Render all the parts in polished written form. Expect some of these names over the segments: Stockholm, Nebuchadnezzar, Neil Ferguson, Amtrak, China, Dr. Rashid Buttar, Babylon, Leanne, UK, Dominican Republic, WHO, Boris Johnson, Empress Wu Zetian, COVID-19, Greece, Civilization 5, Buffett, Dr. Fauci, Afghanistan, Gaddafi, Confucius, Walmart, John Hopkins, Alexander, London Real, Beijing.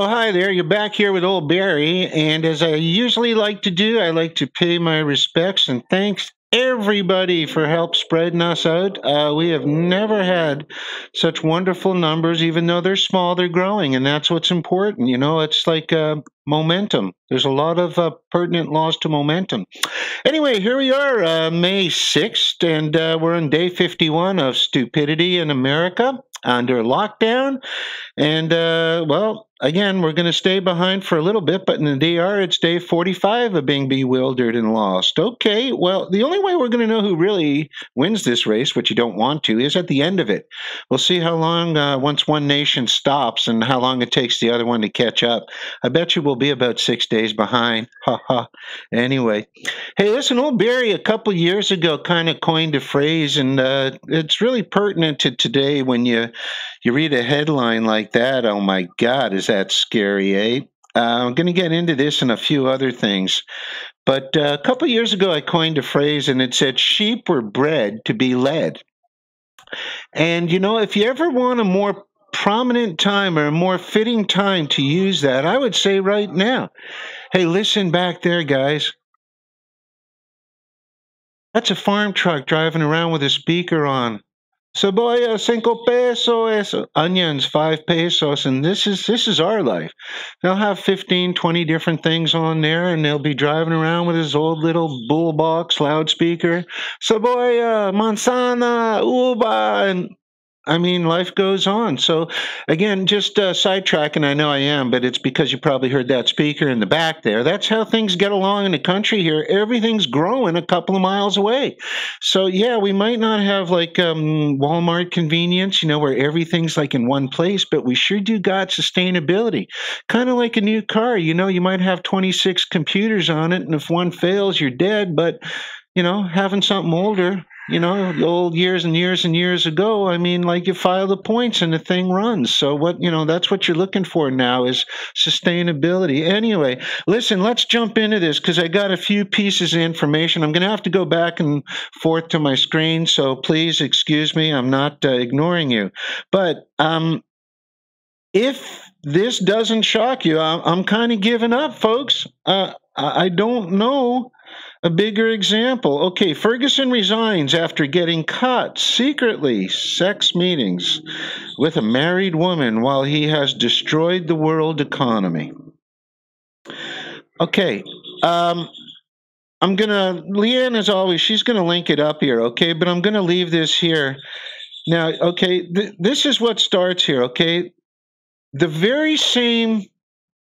Well, hi there. You're back here with old Barry. And as I usually like to do, I like to pay my respects and thanks everybody for help spreading us out. We have never had such wonderful numbers. Even though they're small, they're growing. And that's what's important. You know, it's like momentum. There's a lot of pertinent loss to momentum. Anyway, here we are, May 6th, and we're on day 51 of stupidity in America under lockdown. And, well, again, we're going to stay behind for a little bit, but in the DR, it's day 45 of being bewildered and lost. Okay, well, the only way we're going to know who really wins this race, which you don't want to, is at the end of it. We'll see how long, once one nation stops and how long it takes the other one to catch up. I bet you we'll be about 6 days behind. Ha ha. Anyway, hey, listen, old Barry a couple years ago kind of coined a phrase, and it's really pertinent to today when you read a headline like that. Oh my God, is that's scary, eh? I'm going to get into this and a few other things. But a couple of years ago, I coined a phrase, and it said, sheep were bred to be led. And, you know, if you ever want a more prominent time or a more fitting time to use that, I would say right now. Hey, listen back there, guys. That's a farm truck driving around with a speaker on. Cebolla, 5 pesos, onions, 5 pesos, and this is our life. They'll have 15, 20 different things on there, and they'll be driving around with his old little bull box loudspeaker. Cebolla, manzana, uva, and I mean, life goes on. So, again, just sidetracking, I know I am, but it's because you probably heard that speaker in the back there. That's how things get along in the country here. Everything's growing a couple of miles away. So, yeah, we might not have, like, Walmart convenience, you know, where everything's, like, in one place, but we sure do got sustainability. Kind of like a new car. You know, you might have 26 computers on it, and if one fails, you're dead. But, you know, having something older... You know, old years and years and years ago, I mean, like you file the points and the thing runs. So what, you know, that's what you're looking for now is sustainability. Anyway, listen, let's jump into this because I got a few pieces of information. I'm going to have to go back and forth to my screen. So please excuse me. I'm not ignoring you. But if this doesn't shock you, I'm kind of giving up, folks. I don't know. A bigger example. Okay, Ferguson resigns after getting caught secretly sex meetings with a married woman while he has destroyed the world economy. Okay, I'm going to, Leanne as always, she's going to link it up here, okay, but I'm going to leave this here. Now, okay, this is what starts here, okay. The very same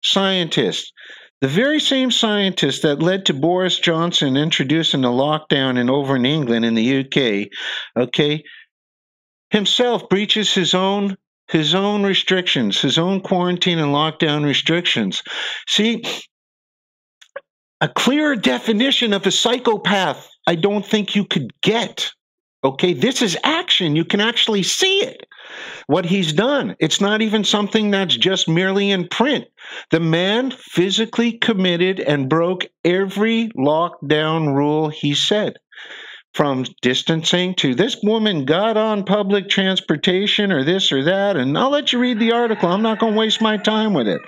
scientist. The very same scientist that led to Boris Johnson introducing the lockdown over in England in the UK, okay, himself breaches his own restrictions, his own quarantine and lockdown restrictions. See, a clearer definition of a psychopath I don't think you could get. Okay, this is action. You can actually see it, what he's done. It's not even something that's just merely in print. The man physically committed and broke every lockdown rule he said, from distancing to this woman got on public transportation or this or that, and I'll let you read the article. I'm not going to waste my time with it.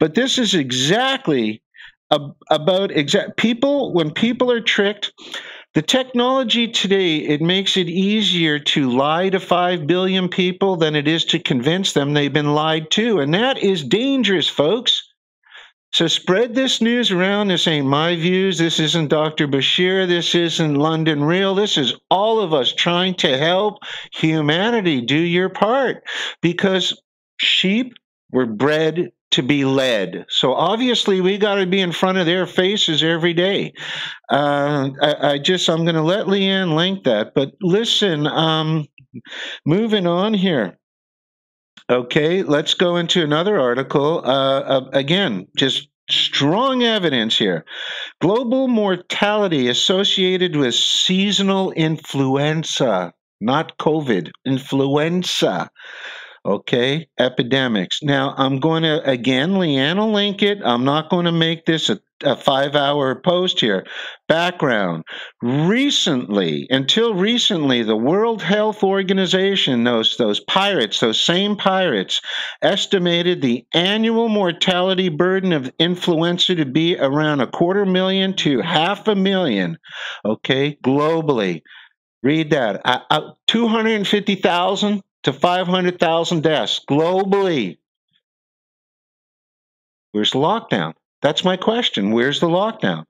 But this is exactly about people, when people are tricked. The technology today, it makes it easier to lie to 5 billion people than it is to convince them they've been lied to. And that is dangerous, folks. So spread this news around. This ain't my views. This isn't Dr. Bashir. This isn't London Real. This is all of us trying to help humanity. Do your part. Because sheep were bred to be led. So obviously we got to be in front of their faces every day. I'm going to let Leanne link that, but listen, moving on here. Okay, let's go into another article. Again, just strong evidence here. Global mortality associated with seasonal influenza, not COVID, influenza. Okay, epidemics. Now, I'm going to, again, Leanne will link it. I'm not going to make this a 5-hour post here. Background. Recently, until recently, the World Health Organization, those same pirates, estimated the annual mortality burden of influenza to be around 250,000 to 500,000, okay, globally. Read that. 250,000 to 500,000 deaths globally. Where's the lockdown? That's my question. Where's the lockdown?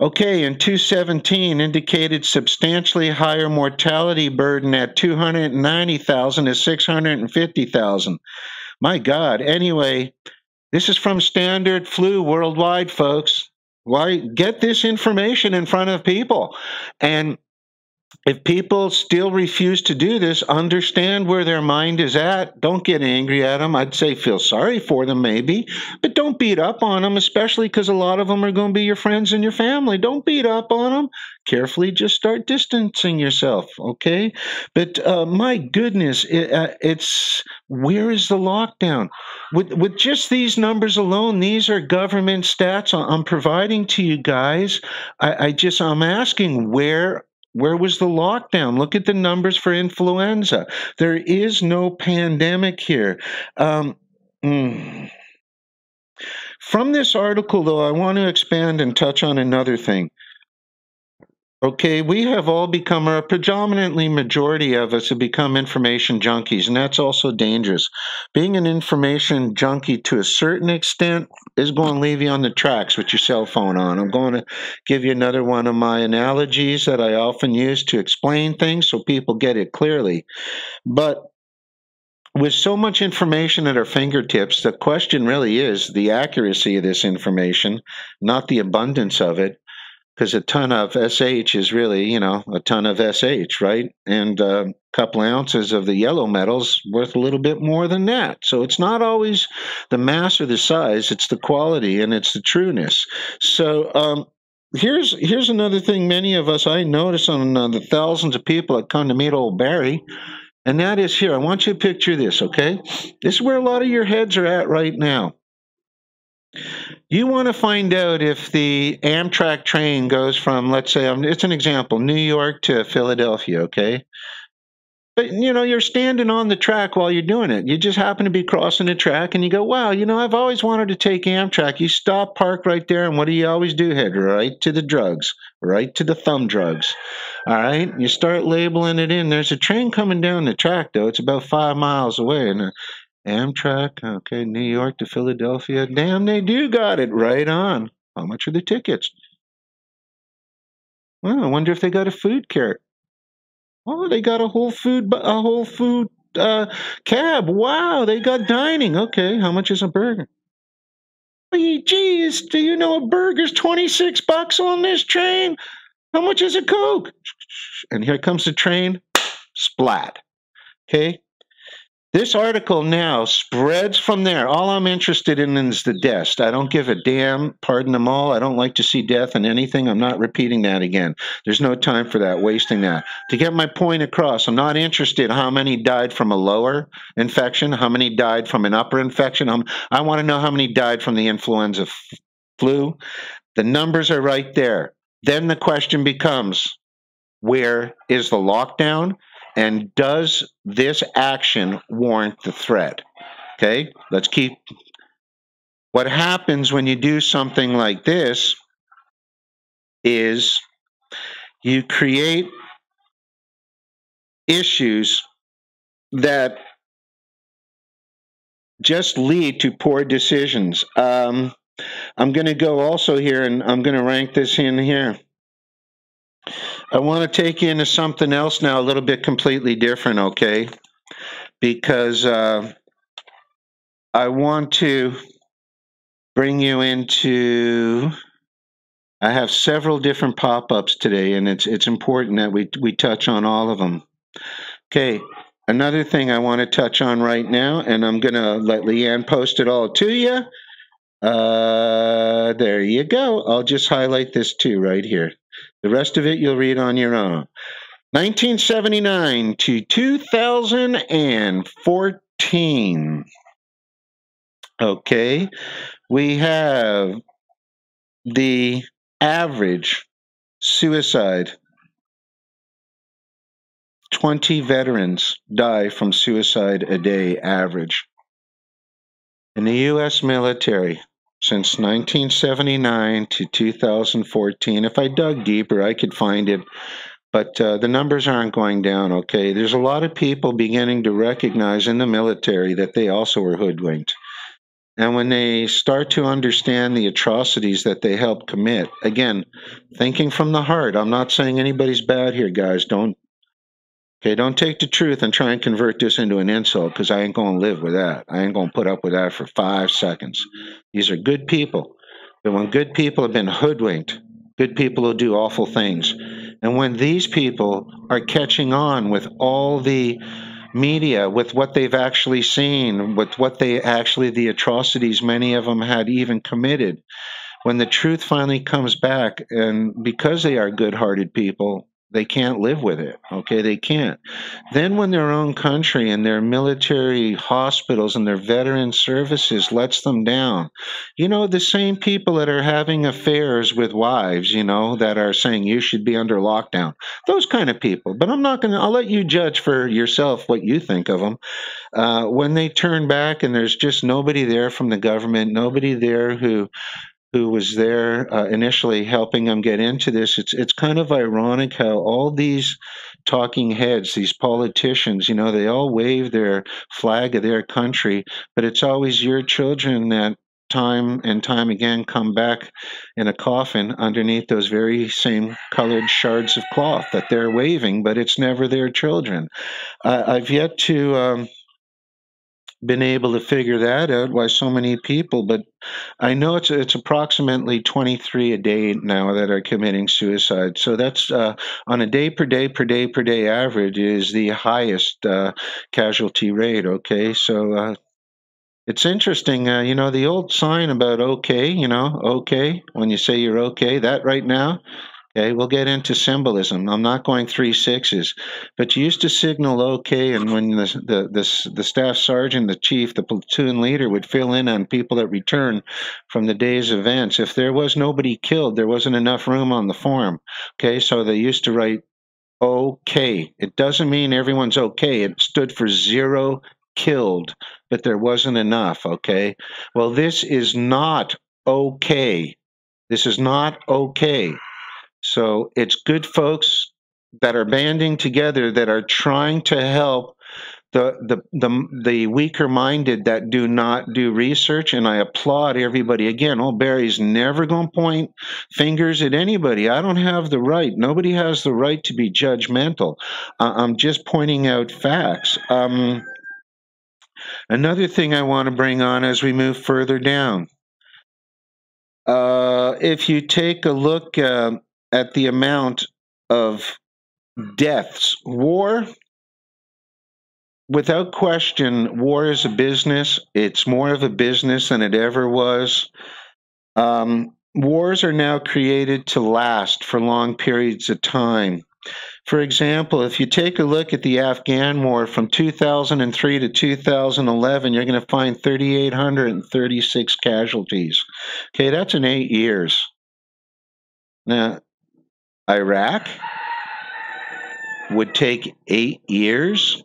Okay, in 2017 indicated substantially higher mortality burden at 290,000 to 650,000. My God. Anyway, this is from Standard Flu Worldwide, folks. Why get this information in front of people? And if people still refuse to do this, understand where their mind is at. Don't get angry at them. I'd say feel sorry for them maybe, but don't beat up on them, especially because a lot of them are going to be your friends and your family. Don't beat up on them. Carefully just start distancing yourself, okay? But my goodness, where is the lockdown? With just these numbers alone, these are government stats I'm providing to you guys. I'm asking where was the lockdown? Look at the numbers for influenza. There is no pandemic here. From this article, though, I want to expand and touch on another thing. Okay, we have all become, or a predominantly majority of us have become information junkies, and that's also dangerous. Being an information junkie to a certain extent is going to leave you on the tracks with your cell phone on. I'm going to give you another one of my analogies that I often use to explain things so people get it clearly. But with so much information at our fingertips, the question really is the accuracy of this information, not the abundance of it. Because a ton of SH is really, a ton of SH, right? And a couple ounces of the yellow metal's worth a little bit more than that. So it's not always the mass or the size, it's the quality and it's the trueness. So here's another thing many of us, I notice on the thousands of people that come to meet old Barry, and that is here. I want you to picture this, okay? This is where a lot of your heads are at right now. You want to find out if the Amtrak train goes from, let's say, it's an example, New York to Philadelphia, okay? But, you're standing on the track while you're doing it. You just happen to be crossing the track and you go, wow, I've always wanted to take Amtrak. You stop, park right there, and what do you always do, head right to the drugs, right to the thumb drugs, all right? You start labeling it in. There's a train coming down the track, though. It's about 5 miles away, and Amtrak, okay, New York to Philadelphia. Damn, they do got it right on. How much are the tickets? Well, I wonder if they got a food cart. Oh, they got a whole food cab. Wow, they got dining. Okay, how much is a burger? Geez, do you know a burger's $26 on this train? How much is a Coke? And here comes the train. Splat. Okay. This article now spreads from there. All I'm interested in is the death. I don't give a damn. Pardon them all. I don't like to see death in anything. I'm not repeating that again. There's no time for that, wasting that. To get my point across, I'm not interested how many died from a lower infection, how many died from an upper infection. I want to know how many died from the influenza flu. The numbers are right there. Then the question becomes, where is the lockdown? And does this action warrant the threat? Okay, let's keep. What happens when you do something like this is you create issues that just lead to poor decisions. I'm going to go also here, and I'm going to rank this in here. I want to take you into something else now, a little bit completely different, okay? Because I want to bring you into... I have several different pop-ups today, and it's important that we touch on all of them. Okay, another thing I want to touch on right now, and I'm going to let Leanne post it all to you. There you go. I'll just highlight this too right here. The rest of it you'll read on your own. 1979 to 2014. 14. Okay, we have the average suicide. 20 veterans die from suicide a day average. In the U.S. military, since 1979 to 2014, if I dug deeper, I could find it, but the numbers aren't going down, okay? There's a lot of people beginning to recognize in the military that they also were hoodwinked. And when they start to understand the atrocities that they helped commit, again, thinking from the heart, I'm not saying anybody's bad here, guys. Don't take the truth and try and convert this into an insult, because I ain't going to live with that. I ain't going to put up with that for 5 seconds. These are good people. But when good people have been hoodwinked, good people will do awful things. And when these people are catching on with all the media, with what they've actually seen, with what they actually, the atrocities many of them had even committed, when the truth finally comes back, and because they are good-hearted people, they can't live with it, okay? They can't. Then when their own country and their military hospitals and their veteran services lets them down, you know, the same people that are having affairs with wives, you know, that are saying you should be under lockdown, those kind of people. But I'm not going to, I'll let you judge for yourself what you think of them. When they turn back and there's just nobody there from the government, nobody there who was there initially helping them get into this. It's kind of ironic how all these talking heads, these politicians, you know, they all wave their flag of their country, but it's always your children that time and time again come back in a coffin underneath those very same colored shards of cloth that they're waving, but it's never their children. I've yet to... been able to figure that out, why so many people, but I know it's approximately 23 a day now that are committing suicide. So that's on a day per day average is the highest casualty rate, okay? So it's interesting, you know, the old sign about okay, you know, okay, when you say you're okay, that right now, okay, we'll get into symbolism. I'm not going 3 6s, but you used to signal okay, and when the staff sergeant, the chief, the platoon leader would fill in on people that return from the day's events. If there was nobody killed, there wasn't enough room on the form. Okay, so they used to write okay. It doesn't mean everyone's okay. It stood for zero killed, but there wasn't enough, okay? Well, this is not okay. This is not okay. So it's good folks that are banding together that are trying to help the weaker minded that do not do research, and I applaud everybody. Again, old Barry's never going to point fingers at anybody. I don't have the right. Nobody has the right to be judgmental. I'm just pointing out facts. Another thing I want to bring on as we move further down. If you take a look... at the amount of deaths. War, without question, war is a business. It's more of a business than it ever was. Wars are now created to last for long periods of time. For example, if you take a look at the Afghan war from 2003 to 2011, you're going to find 3,836 casualties. Okay, that's in 8 years. Now, Iraq would take 8 years,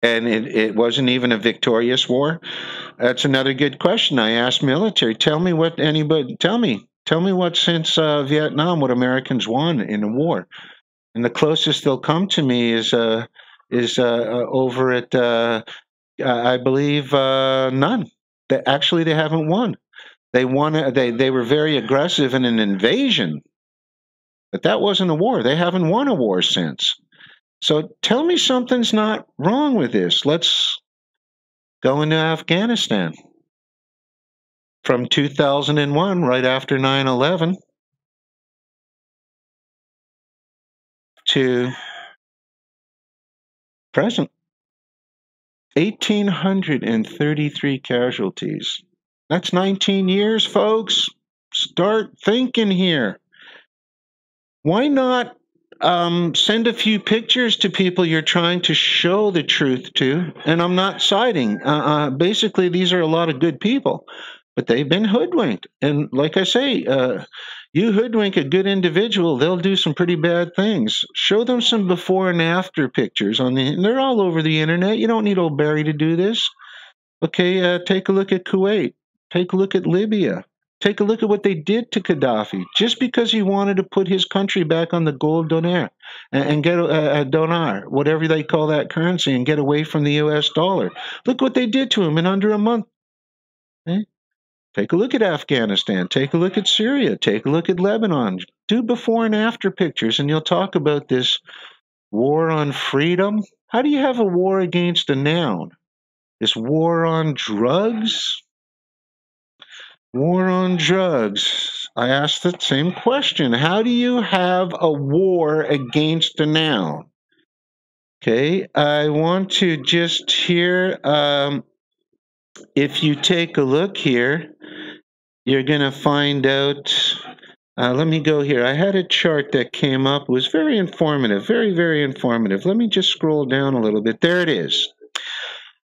and it wasn't even a victorious war. That's another good question. I asked military, tell me what since Vietnam, what Americans won in a war. And the closest they'll come to me is over at, I believe, none. Actually, they haven't won. They were very aggressive in an invasion, but that wasn't a war. They haven't won a war since. So tell me something's not wrong with this. Let's go into Afghanistan. From 2001, right after 9/11, to present, 1,833 casualties. That's 19 years, folks. Start thinking here. Why not Send a few pictures to people you're trying to show the truth to, and I'm not citing. Basically, these are a lot of good people, but they've been hoodwinked. And like I say, you hoodwink a good individual, they'll do some pretty bad things. Show them some before and after pictures on the. They're all over the internet. You don't need old Barry to do this. Okay, take a look at Kuwait. Take a look at Libya. Take a look at what they did to Gaddafi, just because he wanted to put his country back on the gold dinar and get a dinar, whatever they call that currency, and get away from the U.S. dollar. Look what they did to him in under a month. Okay? Take a look at Afghanistan. Take a look at Syria. Take a look at Lebanon. Do before and after pictures, and you'll talk about this war on freedom. How do you have a war against a noun? This war on drugs? War on drugs. I asked the same question. How do you have a war against a noun? Okay, I want to just here, if you take a look here, you're going to find out, let me go here. I had a chart that came up. It was very informative, very, very informative. Let me just scroll down a little bit. There it is.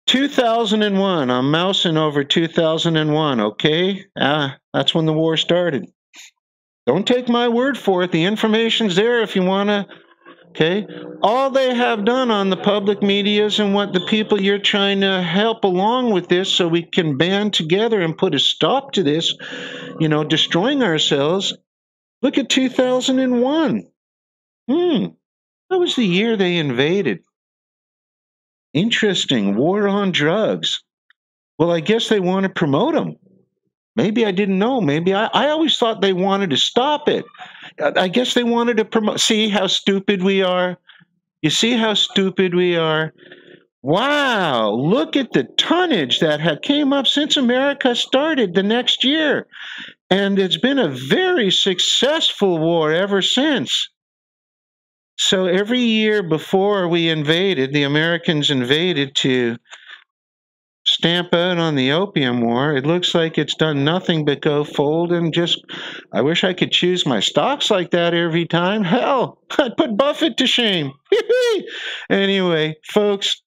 2001, I'm mousing over 2001, okay? That's when the war started. Don't take my word for it. The information's there if you want to, okay? All they have done on the public medias and what the people you're trying to help along with this so we can band together and put a stop to this, you know, destroying ourselves. Look at 2001. That was the year they invaded. Interesting. War on drugs. Well, I guess they want to promote them. Maybe I didn't know. Maybe I always thought they wanted to stop it. I guess they wanted to promote. See how stupid we are? You see how stupid we are? Wow, look at the tonnage that had came up since America started the next year. And it's been a very successful war ever since. So every year before we invaded, the Americans invaded to stamp out on the opium war. It looks like it's done nothing but go fold and just, I wish I could choose my stocks like that every time. Hell, I'd put Buffett to shame. Anyway, folks,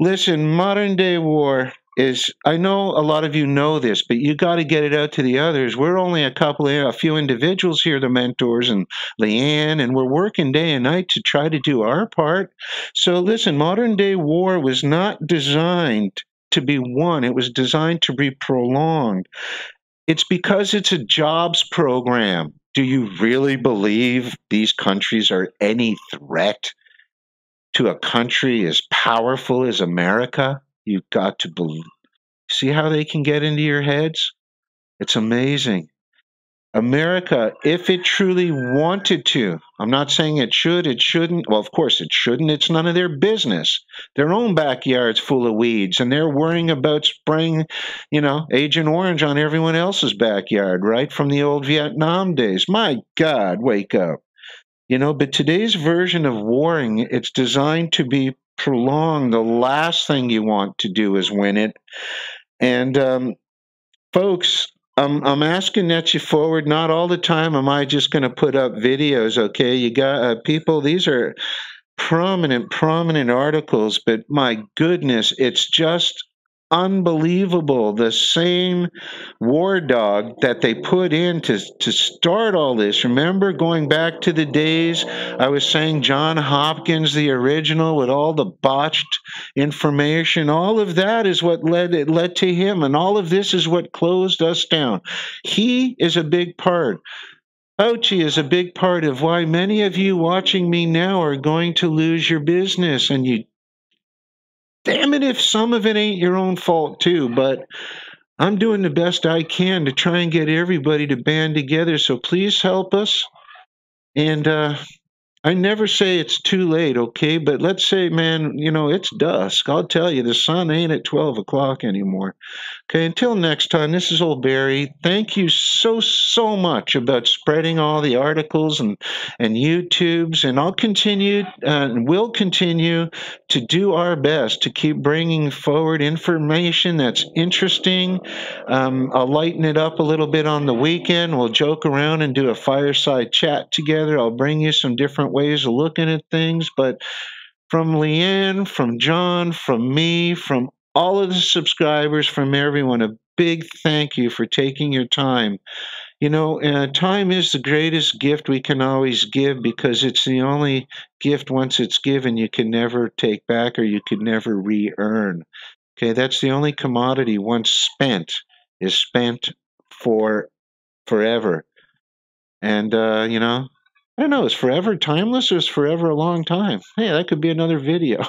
listen, modern day war is, I know a lot of you know this, but you got to get it out to the others. We're only a few individuals here, the mentors and Leanne, and we're working day and night to try to do our part. So listen, modern day war was not designed to be won. It was designed to be prolonged. It's because it's a jobs program. Do you really believe these countries are any threat to a country as powerful as America? You've got to believe. See how they can get into your heads? It's amazing. America, if it truly wanted to, I'm not saying it should, it shouldn't. Well, of course it shouldn't. It's none of their business. Their own backyard's full of weeds, and they're worrying about spraying, you know, Agent Orange on everyone else's backyard, right, from the old Vietnam days. My God, wake up. You know, but today's version of warring, it's designed to be prolonged. The last thing you want to do is win it. And folks, I'm asking that you forward. Not all the time am I just going to put up videos, okay? You got people, these are prominent articles, but my goodness, it's just unbelievable. The same war dog that they put in to start all this. Remember going back to the days I was saying John Hopkins, the original, with all the botched information, all of that is what led to him. And all of this is what closed us down. He is a big part. Fauci is a big part of why many of you watching me now are going to lose your business, and you damn it if some of it ain't your own fault too, but I'm doing the best I can to try and get everybody to band together, so please help us. And I never say it's too late, okay? But let's say, man, you know, it's dusk. I'll tell you, the sun ain't at 12 o'clock anymore. Okay, until next time, this is old Barry. Thank you so much about spreading all the articles and YouTubes, and I'll continue and will continue to do our best to keep bringing forward information that's interesting. I'll lighten it up a little bit on the weekend. We'll joke around and do a fireside chat together. I'll bring you some different ways of looking at things, but from Leanne, from John, from me, from all of the subscribers, from everyone, a big thank you for taking your time. You know, time is the greatest gift we can always give, because it's the only gift once it's given you can never take back, or you can never re-earn. Okay, that's the only commodity once spent is spent for forever. And, you know, I don't know, is forever timeless or is forever a long time? Hey, that could be another video.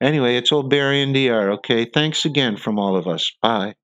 Anyway, it's old Barry and DR, okay? Thanks again from all of us. Bye.